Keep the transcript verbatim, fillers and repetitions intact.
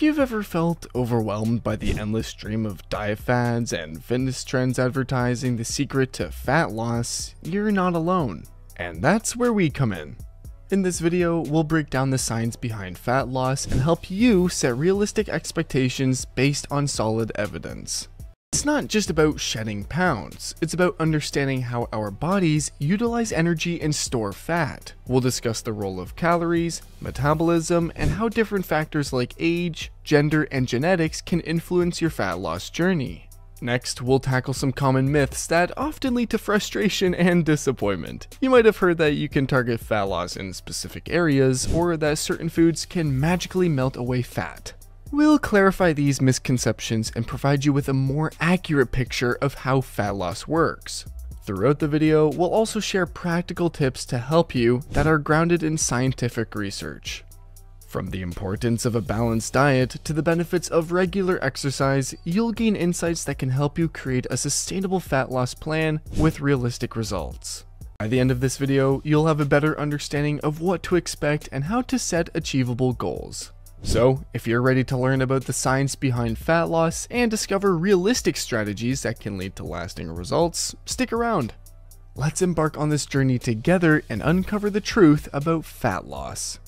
If you've ever felt overwhelmed by the endless stream of diet fads and fitness trends advertising the secret to fat loss, you're not alone. And that's where we come in. In this video, we'll break down the science behind fat loss and help you set realistic expectations based on solid evidence. It's not just about shedding pounds, it's about understanding how our bodies utilize energy and store fat. We'll discuss the role of calories, metabolism, and how different factors like age, gender, and genetics can influence your fat loss journey. Next, we'll tackle some common myths that often lead to frustration and disappointment. You might have heard that you can target fat loss in specific areas, or that certain foods can magically melt away fat. We'll clarify these misconceptions and provide you with a more accurate picture of how fat loss works. Throughout the video, we'll also share practical tips to help you that are grounded in scientific research. From the importance of a balanced diet to the benefits of regular exercise, you'll gain insights that can help you create a sustainable fat loss plan with realistic results. By the end of this video, you'll have a better understanding of what to expect and how to set achievable goals. So, if you're ready to learn about the science behind fat loss and discover realistic strategies that can lead to lasting results, stick around. Let's embark on this journey together and uncover the truth about fat loss.